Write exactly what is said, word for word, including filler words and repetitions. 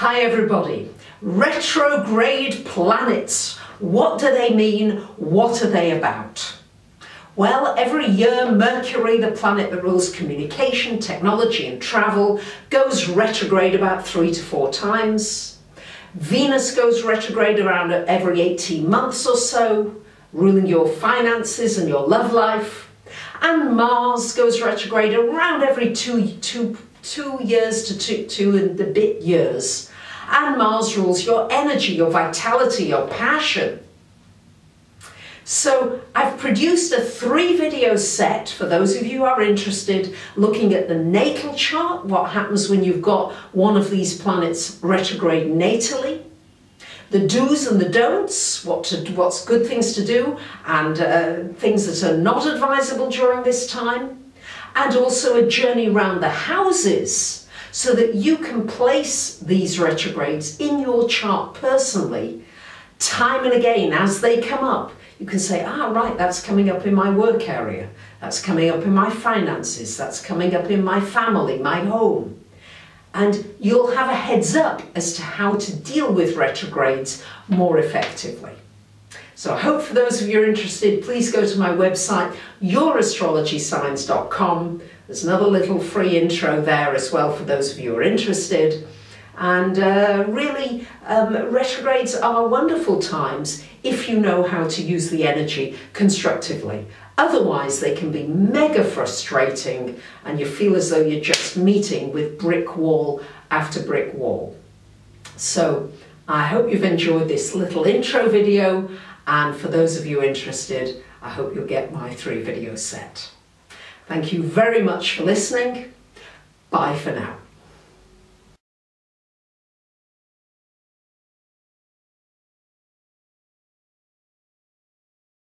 Hi everybody. Retrograde planets. What do they mean? What are they about? Well, every year Mercury, the planet that rules communication, technology and travel, goes retrograde about three to four times. Venus goes retrograde around every eighteen months or so, ruling your finances and your love life. And Mars goes retrograde around every two, two, two years to two, two and a bit years. And Mars rules your energy, your vitality, your passion. So I've produced a three video set for those of you who are interested, looking at the natal chart, what happens when you've got one of these planets retrograde natally, the do's and the don'ts, what to, what's good things to do and uh, things that are not advisable during this time, and also a journey around the houses, so that you can place these retrogrades in your chart personally, time and again as they come up. You can say, ah, right, that's coming up in my work area, that's coming up in my finances, that's coming up in my family, my home. And you'll have a heads up as to how to deal with retrogrades more effectively. So I hope for those of you who are interested, please go to my website, your astrology signs dot com. There's another little free intro there as well for those of you who are interested. And uh, really, um, retrogrades are wonderful times if you know how to use the energy constructively. Otherwise, they can be mega frustrating and you feel as though you're just meeting with brick wall after brick wall. So I hope you've enjoyed this little intro video. And for those of you interested, I hope you'll get my three video set. Thank you very much for listening. Bye for now.